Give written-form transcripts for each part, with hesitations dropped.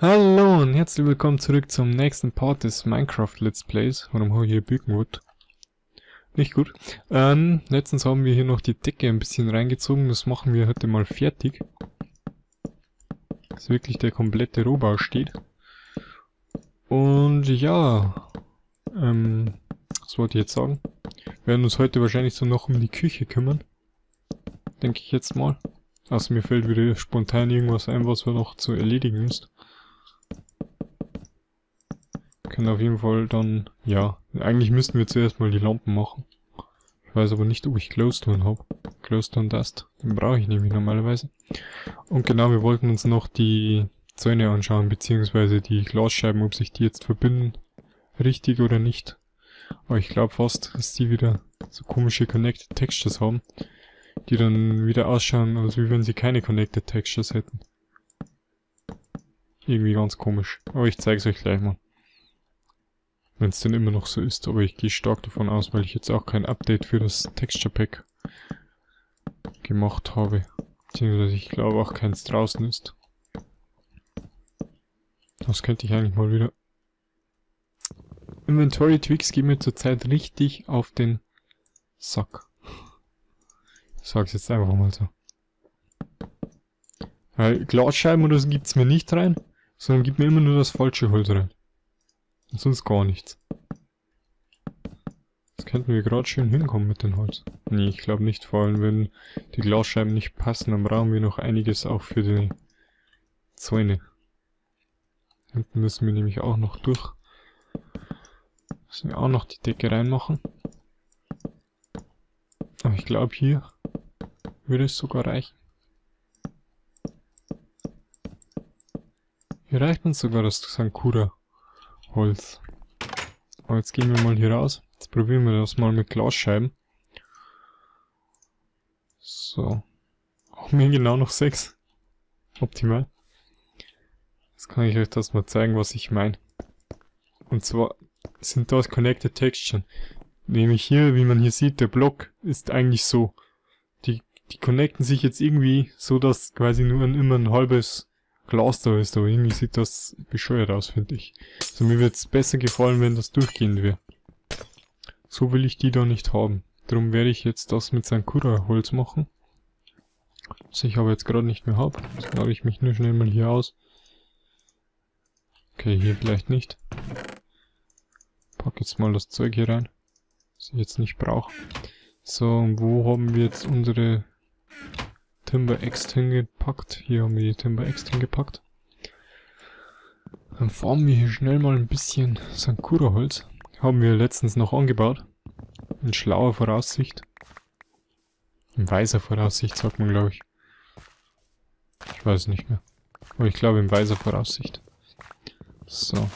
Hallo und herzlich willkommen zurück zum nächsten Part des Minecraft Let's Plays. Warum habe ich hier Bückenwood? Nicht gut. Letztens haben wir hier noch die Decke ein bisschen reingezogen. Das machen wir heute mal fertig. Dass wirklich der komplette Rohbau steht. Und ja, was wollte ich jetzt sagen? Wir werden uns heute wahrscheinlich so noch um die Küche kümmern. Denke ich jetzt mal. Also mir fällt wieder spontan irgendwas ein, was wir noch zu erledigen ist. Wir können auf jeden Fall dann, ja, eigentlich müssten wir zuerst mal die Lampen machen. Ich weiß aber nicht, ob ich ClosedTurn habe. ClosedTurn Dust, den brauche ich nämlich normalerweise. Und genau, wir wollten uns noch die Zäune anschauen, beziehungsweise die Glasscheiben, ob sich die jetzt verbinden, richtig oder nicht. Aber ich glaube fast, dass die wieder so komische Connected Textures haben, die dann wieder ausschauen, als wenn sie keine Connected Textures hätten. Irgendwie ganz komisch. Aber ich zeige es euch gleich mal. Wenn es denn immer noch so ist, aber ich gehe stark davon aus, weil ich jetzt auch kein Update für das Texture Pack gemacht habe. Beziehungsweise ich glaube auch keins draußen ist. Das könnte ich eigentlich mal wieder... Inventory Tweaks gehen mir zurzeit richtig auf den Sack. Ich sag's jetzt einfach mal so. Weil Glasscheiben oder so gibt's mir nicht rein, sondern gibt mir immer nur das falsche Holz rein. Und sonst gar nichts. Das könnten wir gerade schön hinkommen mit dem Holz. Nee, ich glaube nicht, vor allem wenn die Glasscheiben nicht passen, dann brauchen wir noch einiges auch für die Zäune. Hinten müssen wir nämlich auch noch durch. Müssen wir auch noch die Decke reinmachen. Aber ich glaube hier würde es sogar reichen. Hier reicht uns sogar das Sankura. Holz. Aber jetzt gehen wir mal hier raus. Jetzt probieren wir das mal mit Glasscheiben. So. Auch mir genau noch 6. Optimal. Jetzt kann ich euch das mal zeigen, was ich meine. Und zwar sind das Connected Textures. Nämlich hier, wie man hier sieht, der Block ist eigentlich so. Die connecten sich jetzt irgendwie so, dass quasi nur immer ein halbes Glas da ist, aber irgendwie sieht das bescheuert aus, finde ich. Also mir würde es besser gefallen, wenn das durchgehend wäre. So will ich die da nicht haben. Darum werde ich jetzt das mit Sankura-Holz machen. Das ich aber jetzt gerade nicht mehr habe. Das lade ich mich nur schnell mal hier aus. Okay, hier vielleicht nicht. Pack jetzt mal das Zeug hier rein. Was ich jetzt nicht brauche. So, und wo haben wir jetzt unsere... Timber X hingepackt. Hier haben wir die Timber X hingepackt. Dann farmen wir hier schnell mal ein bisschen Sankura-Holz. Haben wir letztens noch angebaut. In schlauer Voraussicht. In weiser Voraussicht sagt man, glaube ich. Ich weiß nicht mehr. Aber ich glaube in weiser Voraussicht. So.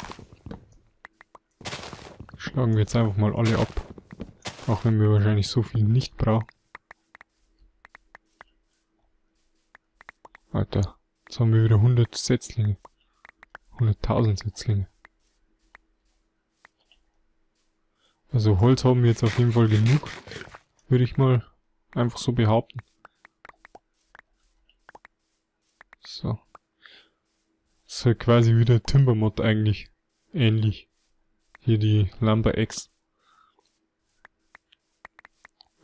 Schlagen wir jetzt einfach mal alle ab. Auch wenn wir wahrscheinlich so viel nicht brauchen. Alter, jetzt haben wir wieder 100 Setzlinge. 100.000 Setzlinge. Also Holz haben wir jetzt auf jeden Fall genug. Würde ich mal einfach so behaupten. So. Das ist ja quasi wie der Timbermod eigentlich. Ähnlich. Hier die Lumber Axe.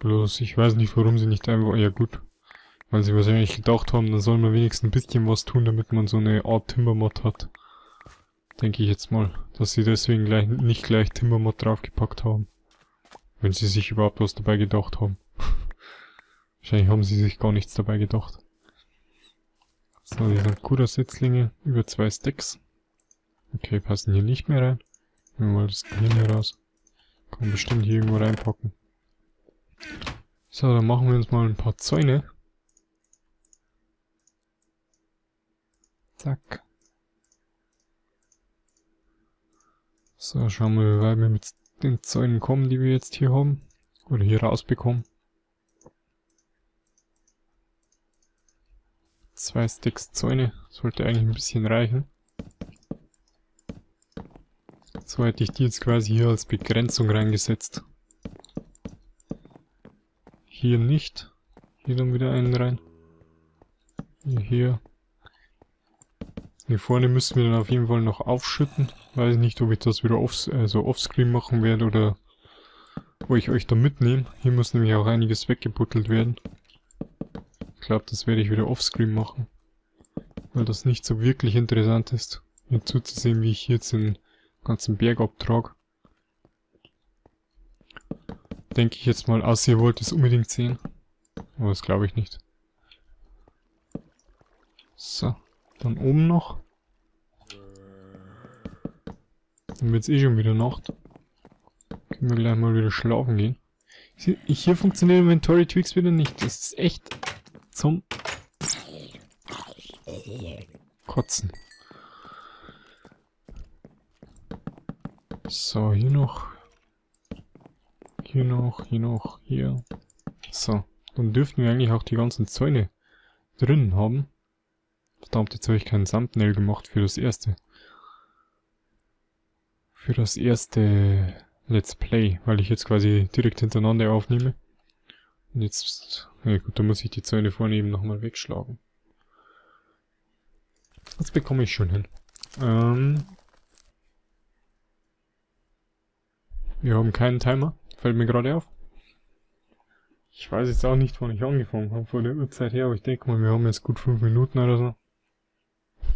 Bloß, ich weiß nicht, warum sie nicht einfach... Ja gut. Weil sie wahrscheinlich gedacht haben, dann soll man wenigstens ein bisschen was tun, damit man so eine Art Timbermod hat. Denke ich jetzt mal, dass sie deswegen nicht gleich Timbermod draufgepackt haben. Wenn sie sich überhaupt was dabei gedacht haben. Wahrscheinlich haben sie sich gar nichts dabei gedacht. So, die Sankura-Setzlinge über 2 Stacks. Okay, passen hier nicht mehr rein. Nehmen wir mal das Gehirn hier raus. Kann man bestimmt hier irgendwo reinpacken. So, dann machen wir uns mal ein paar Zäune. Zack. So, schauen wir, wie weit wir mit den Zäunen kommen, die wir jetzt hier haben. Oder hier rausbekommen. 2 Stacks Zäune. Sollte eigentlich ein bisschen reichen. So hätte ich die jetzt quasi hier als Begrenzung reingesetzt. Hier nicht. Hier dann wieder einen rein. Hier. Hier vorne müssen wir dann auf jeden Fall noch aufschütten. Weiß nicht, ob ich das wieder offscreen machen werde oder wo ich euch da mitnehme. Hier muss nämlich auch einiges weggebuttelt werden. Ich glaube, das werde ich wieder offscreen machen, weil das nicht so wirklich interessant ist, mir zuzusehen, wie ich jetzt den ganzen Berg abtrage. Denke ich jetzt mal, außer ihr wollt es unbedingt sehen. Aber das glaube ich nicht. So, dann oben noch. Dann wird es eh schon wieder Nacht. Können wir gleich mal wieder schlafen gehen. Hier funktioniert Inventory Tweaks wieder nicht. Das ist echt zum Kotzen. So, hier noch. Hier noch, hier noch, hier. So, dann dürften wir eigentlich auch die ganzen Zäune drinnen haben. Verdammt, jetzt habe ich keinen Thumbnail gemacht für das erste. Für das erste Let's Play, weil ich jetzt quasi direkt hintereinander aufnehme. Und jetzt, ja gut, da muss ich die Zäune vorne eben nochmal wegschlagen. Das bekomme ich schon hin. Wir haben keinen Timer. Fällt mir gerade auf. Ich weiß jetzt auch nicht, wann ich angefangen habe, von der Uhrzeit her, aber ich denke mal, wir haben jetzt gut 5 Minuten oder so.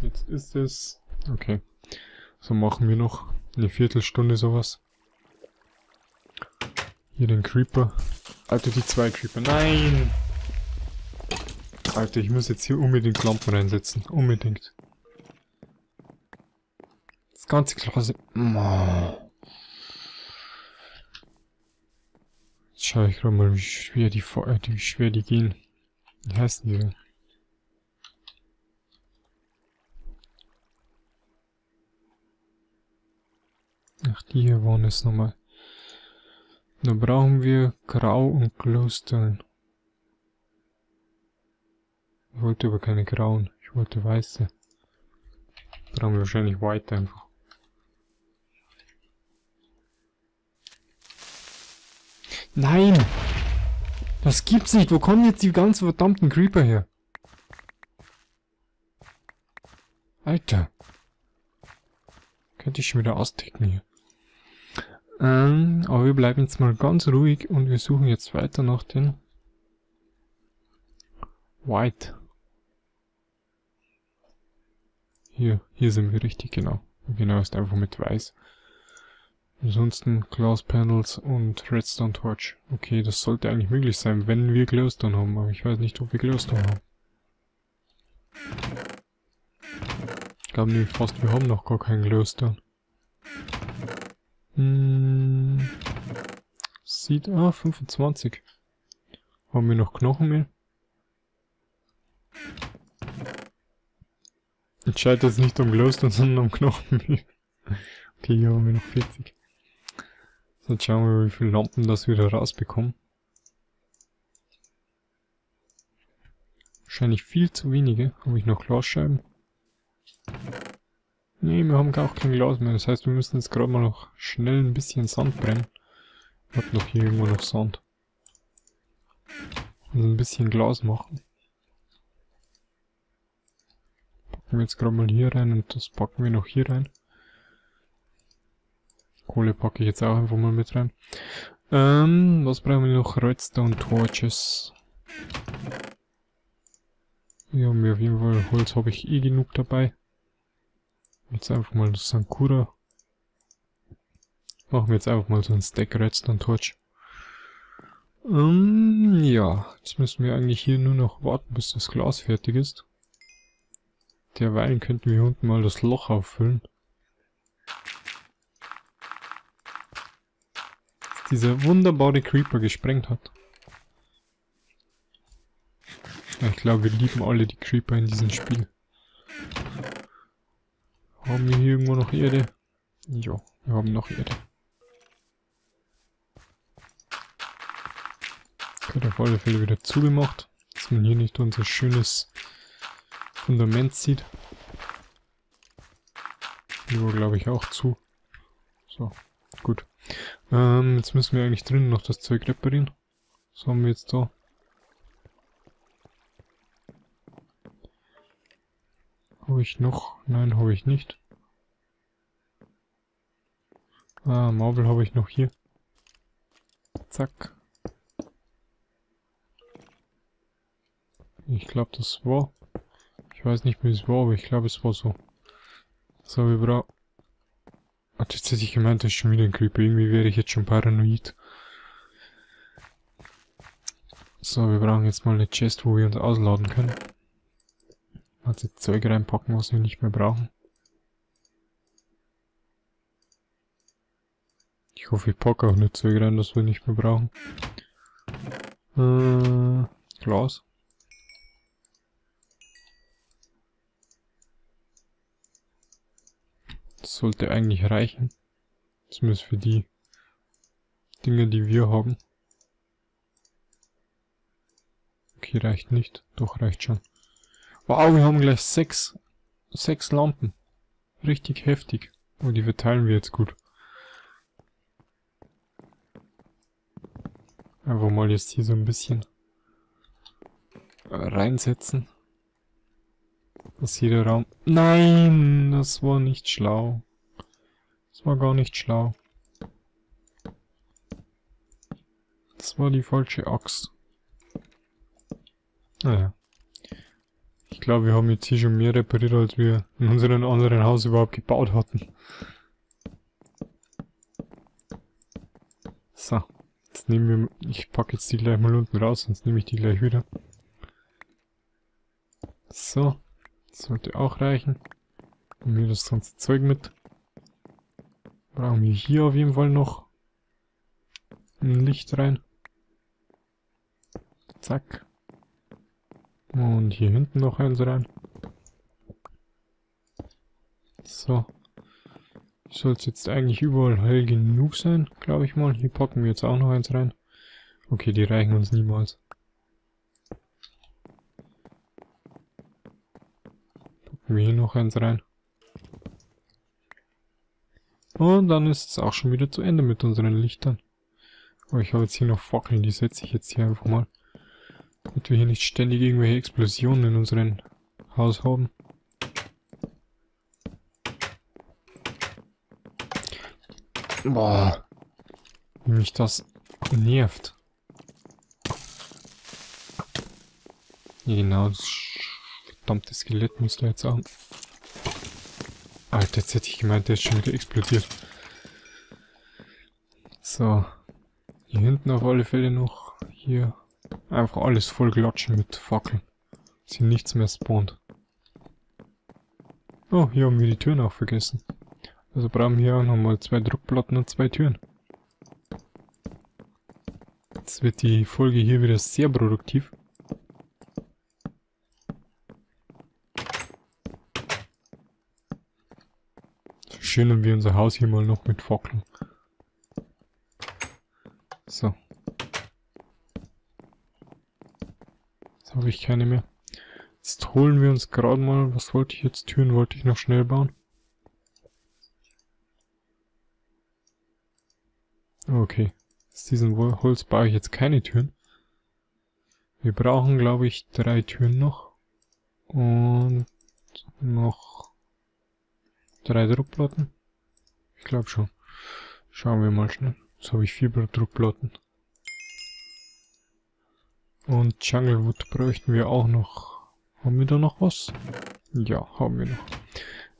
Jetzt ist es... Okay. So machen wir noch eine Viertelstunde sowas. Hier den Creeper. Alter, die zwei Creeper. Nein! Alter, ich muss jetzt hier unbedingt Lampen reinsetzen. Unbedingt. Das ganze Klasse... Schau ich gerade mal, wie schwer die gehen. Wie heißen die denn? Ach, die hier waren es nochmal. Dann brauchen wir Grau und ClosedTurn. Ich wollte aber keine Grauen, ich wollte Weiße. Brauchen wir wahrscheinlich White einfach. Nein! Das gibt's nicht! Wo kommen jetzt die ganzen verdammten Creeper her? Alter! Könnte ich schon wieder austicken hier. Aber wir bleiben jetzt mal ganz ruhig und wir suchen jetzt weiter nach den... White. Hier sind wir richtig, genau. Genau, ist einfach mit Weiß. Ansonsten Glass Panels und Redstone Torch. Okay, das sollte eigentlich möglich sein, wenn wir ClosedTurn haben, aber ich weiß nicht, ob wir ClosedTurn haben. Ich glaube nämlich fast, wir haben noch gar keinen ClosedTurn. Sieht, 25. Haben wir noch Knochenmehl? Ich scheite jetzt nicht um ClosedTurn, sondern um Knochenmehl. Okay, hier haben wir noch 40. So, jetzt schauen wir, wie viele Lampen das wieder rausbekommen. Wahrscheinlich viel zu wenige. Habe ich noch Glasscheiben? Ne, wir haben auch kein Glas mehr. Das heißt, wir müssen jetzt gerade mal noch schnell ein bisschen Sand brennen. Ich habe noch hier irgendwo noch Sand. Also ein bisschen Glas machen. Packen wir jetzt gerade mal hier rein und das packen wir noch hier rein. Kohle packe ich jetzt auch einfach mal mit rein. Was brauchen wir noch? Redstone Torches. Hier haben wir auf jeden Fall Holz, habe ich eh genug dabei. Jetzt einfach mal das Sankura. Machen wir jetzt einfach mal so ein Stack Redstone Torch. Ja, jetzt müssen wir eigentlich hier nur noch warten, bis das Glas fertig ist. Derweil könnten wir hier unten mal das Loch auffüllen. Dieser wunderbare Creeper gesprengt hat. Ich glaube, wir lieben alle die Creeper in diesem Spiel. Haben wir hier irgendwo noch Erde? Ja, wir haben noch Erde. Wird auf alle Fälle wieder zugemacht, dass man hier nicht unser schönes Fundament sieht. Hier war, glaube ich, auch zu. So, gut. Jetzt müssen wir eigentlich drinnen noch das Zeug reparieren. Was haben wir jetzt da? Habe ich noch? Nein, habe ich nicht. Ah, Marvel habe ich noch hier. Zack. Ich glaube, das war... Ich weiß nicht, wie es war, aber ich glaube, es war so. So, wir brauchen... Hat jetzt hätte ich gemeint, das ist schon wieder ein Creeper. Irgendwie wäre ich jetzt schon paranoid. So, wir brauchen jetzt mal eine Chest, wo wir uns ausladen können. Also Zeug reinpacken, was wir nicht mehr brauchen. Ich hoffe, ich packe auch nicht Zeug rein, das wir nicht mehr brauchen. Glas. Das sollte eigentlich reichen. Zumindest für die Dinge, die wir haben. Okay, reicht nicht. Doch, reicht schon. Wow, wir haben gleich sechs Lampen. Richtig heftig. Und die verteilen wir jetzt gut. Einfach mal jetzt hier so ein bisschen reinsetzen. Dass jeder Raum... Nein, das war nicht schlau. Das war gar nicht schlau. Das war die falsche Axt. Naja. Ich glaube, wir haben jetzt hier schon mehr repariert, als wir in unserem anderen Haus überhaupt gebaut hatten. So. Jetzt nehmen wir... Ich packe jetzt die gleich mal unten raus, sonst nehme ich die gleich wieder. So. Das sollte auch reichen. Nehmen wir das ganze Zeug mit. Brauchen wir hier auf jeden Fall noch ein Licht rein. Zack. Und hier hinten noch eins rein. So. Soll es jetzt eigentlich überall hell genug sein, glaube ich mal. Hier packen wir jetzt auch noch eins rein. Okay, die reichen uns niemals. Packen wir hier noch eins rein. Und dann ist es auch schon wieder zu Ende mit unseren Lichtern. Aber ich habe jetzt hier noch Fackeln, die setze ich jetzt hier einfach mal. Damit wir hier nicht ständig irgendwelche Explosionen in unserem Haus haben. Boah. Wie mich das nervt. Genau, das verdammte Skelett muss da jetzt auch. Alter, jetzt hätte ich gemeint, der ist schon wieder explodiert. So. Hier hinten auf alle Fälle noch. Hier. Einfach alles voll klatschen mit Fackeln. Dass hier nichts mehr spawnt. Oh, hier haben wir die Türen auch vergessen. Also brauchen wir hier auch nochmal 2 Druckplatten und 2 Türen. Jetzt wird die Folge hier wieder sehr produktiv. Verschönern wir unser Haus hier mal noch mit Fackeln. So. Habe ich keine mehr. Jetzt holen wir uns gerade mal, was wollte ich jetzt? Türen wollte ich noch schnell bauen. Okay. Aus diesem Holz baue ich jetzt keine Türen. Wir brauchen, glaube ich, 3 Türen noch. Und noch 3 Druckplatten. Ich glaube schon. Schauen wir mal schnell. Jetzt habe ich 4 Druckplatten. Und Junglewood bräuchten wir auch noch. Haben wir da noch was? Ja, haben wir noch.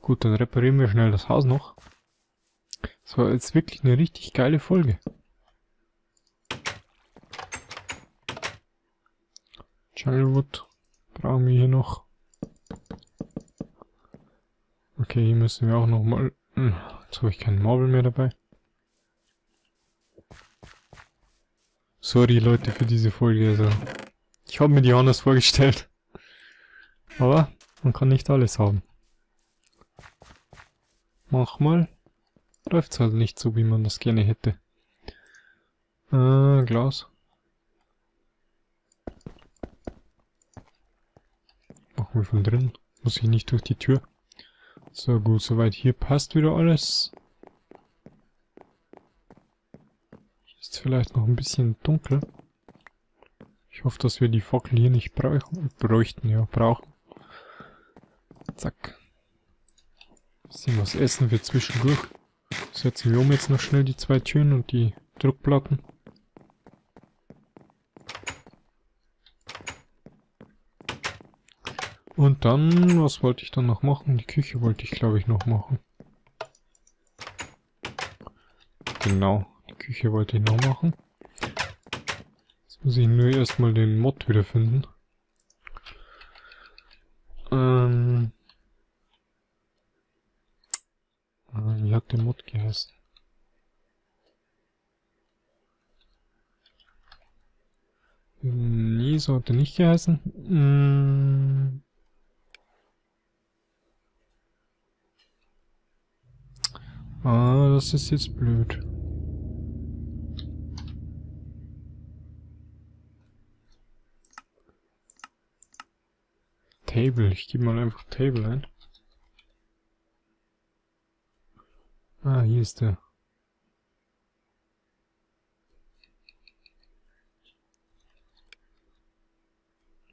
Gut, dann reparieren wir schnell das Haus noch. Das war jetzt wirklich eine richtig geile Folge. Junglewood brauchen wir hier noch. Okay, hier müssen wir auch nochmal... Jetzt habe ich keinen Marble mehr dabei. Sorry Leute für diese Folge, also ich habe mir die anders vorgestellt, aber man kann nicht alles haben. Manchmal läuft es halt nicht so, wie man das gerne hätte. Glas. Machen wir von drin, muss ich nicht durch die Tür. So gut, soweit hier passt wieder alles. Vielleicht noch ein bisschen dunkel. Ich hoffe, dass wir die Fackel hier nicht bräuchten. Ja, brauchen. Zack. Bisschen was essen wir zwischendurch. Setzen wir um jetzt noch schnell die zwei Türen und die Druckplatten. Und dann, was wollte ich dann noch machen? Die Küche wollte ich, glaube ich, noch machen. Genau, die Küche wollte ich noch machen. Jetzt muss ich nur erstmal den Mod wiederfinden. Wie hat der Mod geheißen? Nee, so hat er nicht geheißen. Ah, das ist jetzt blöd. Table, ich gebe mal einfach Table ein. Ah, hier ist der.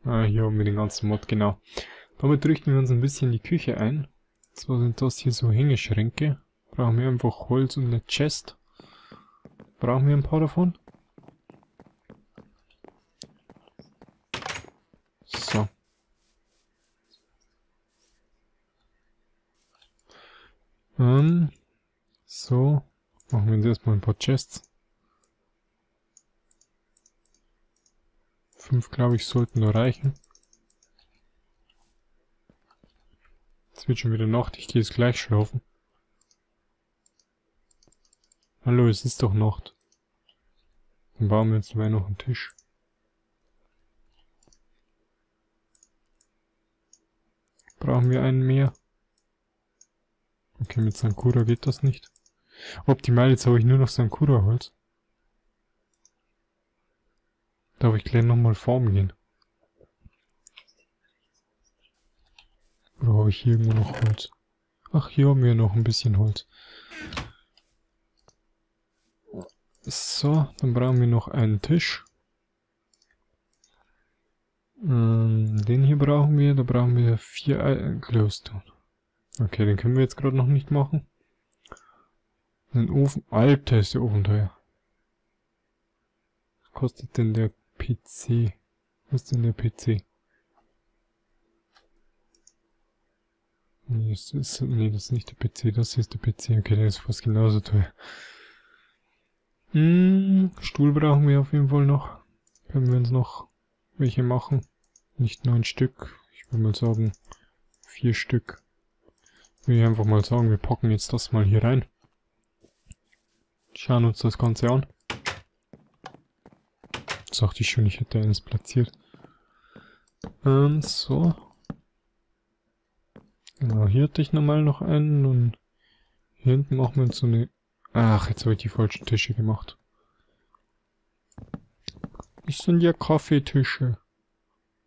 Ah, hier haben wir den ganzen Mod, genau. Damit richten wir uns ein bisschen die Küche ein. Zwar sind das hier so Hängeschränke. Brauchen wir einfach Holz und eine Chest. Brauchen wir ein paar davon. So. So. Machen wir jetzt erstmal ein paar Chests. 5, glaube ich, sollten nur reichen. Es wird schon wieder Nacht. Ich gehe jetzt gleich schlafen. Hallo, es ist doch Nacht. Dann bauen wir jetzt noch einen Tisch. Brauchen wir einen mehr? Okay, mit Sankura geht das nicht. Optimal, jetzt habe ich nur noch Sankura-Holz. Darf ich gleich nochmal formen gehen? Oder habe ich hier irgendwo noch Holz? Ach, hier haben wir noch ein bisschen Holz. So, dann brauchen wir noch einen Tisch. Den hier brauchen wir, da brauchen wir 4 ClosedTurn. Okay, den können wir jetzt gerade noch nicht machen. Den Ofen, Alter, ist der Ofen teuer. Was kostet denn der PC? Was ist denn der PC? Nee, das ist nicht der PC, das hier ist der PC. Okay, der ist fast genauso teuer. Stuhl brauchen wir auf jeden Fall noch. Können wir uns noch welche machen? Nicht 9 Stück. Ich würde mal sagen 4 Stück. Will ich einfach mal sagen, wir packen jetzt das mal hier rein. Schauen uns das Ganze an. Sagte ich schon, ich hätte eines platziert. Und so. Genau, hier hatte ich normal noch einen und hier hinten machen wir jetzt so eine. Ach, jetzt habe ich die falschen Tische gemacht. Das sind ja Kaffeetische.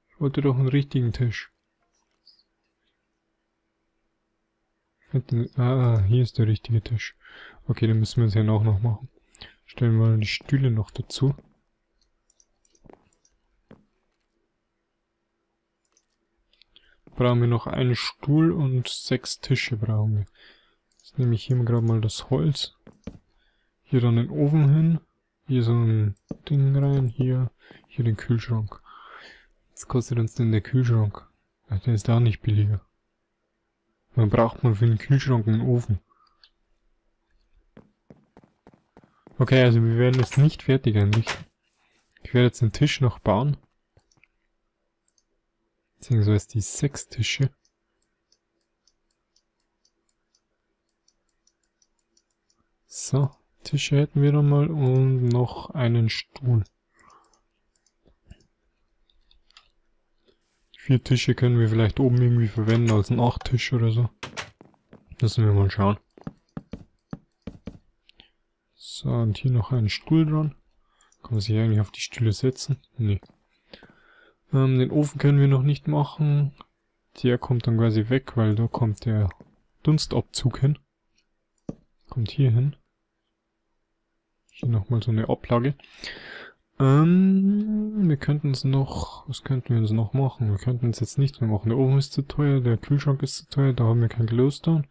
Ich wollte doch einen richtigen Tisch. Ah, hier ist der richtige Tisch. Okay, dann müssen wir es ja auch noch machen. Stellen wir die Stühle noch dazu. Brauchen wir noch einen Stuhl und 6 Tische brauchen wir. Jetzt nehme ich hier gerade mal das Holz. Hier dann den Ofen hin, hier so ein Ding rein, hier den Kühlschrank. Was kostet uns denn der Kühlschrank? Ach, der ist da nicht billiger. Dann braucht man für den Kühlschrank einen Ofen. Okay, also wir werden es nicht fertig einrichten. Ich werde jetzt den Tisch noch bauen. Beziehungsweise die 6 Tische. So. Tische hätten wir noch mal und noch einen Stuhl. 4 Tische können wir vielleicht oben irgendwie verwenden als einen Nachttisch oder so. Müssen wir mal schauen. So, und hier noch einen Stuhl dran. Kann man sich eigentlich auf die Stühle setzen? Nee. Den Ofen können wir noch nicht machen. Der kommt dann quasi weg, weil da kommt der Dunstabzug hin. Kommt hier hin. Hier nochmal so eine Ablage. Wir könnten uns noch... Was könnten wir uns noch machen? Wir könnten uns jetzt nicht mehr machen. Der Ofen ist zu teuer, der Kühlschrank ist zu teuer, da haben wir kein ClosedTurn.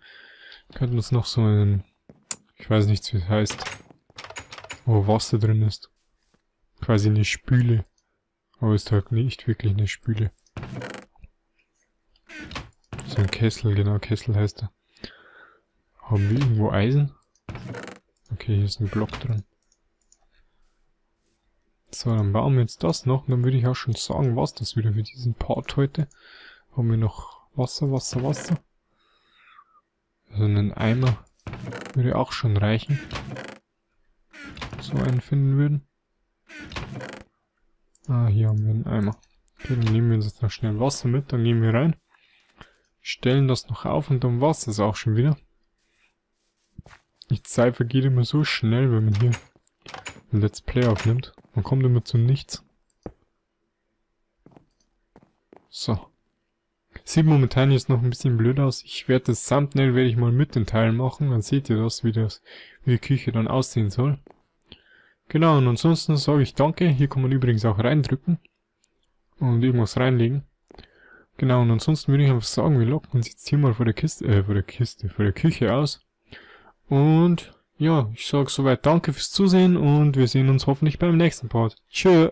Könnten uns noch so einen... Ich weiß nicht, wie es heißt. Wo Wasser drin ist. Quasi eine Spüle. Aber ist halt nicht wirklich eine Spüle. So ein Kessel, genau, Kessel heißt er. Haben wir irgendwo Eisen? Okay, hier ist ein Block drin. So, dann bauen wir jetzt das noch und dann würde ich auch schon sagen, was das wieder für diesen Part heute. Haben wir noch Wasser. Also einen Eimer würde auch schon reichen. So einen finden würden. Ah, hier haben wir einen Eimer. Okay, dann nehmen wir uns jetzt noch schnell Wasser mit, dann gehen wir rein. Stellen das noch auf und dann war's das auch schon wieder. Die Zeit vergeht immer so schnell, wenn man hier ein Let's Play aufnimmt. Man kommt immer zu nichts. So. Sieht momentan jetzt noch ein bisschen blöd aus. Ich werde das Thumbnail werde ich mal mit den Teilen machen. Dann seht ihr das, wie die Küche dann aussehen soll. Genau, und ansonsten sage ich danke. Hier kann man übrigens auch reindrücken. Und irgendwas reinlegen. Genau, und ansonsten würde ich einfach sagen, wir locken uns jetzt hier mal vor der Küche aus. Und ja, ich sage soweit danke fürs Zusehen und wir sehen uns hoffentlich beim nächsten Part. Tschö!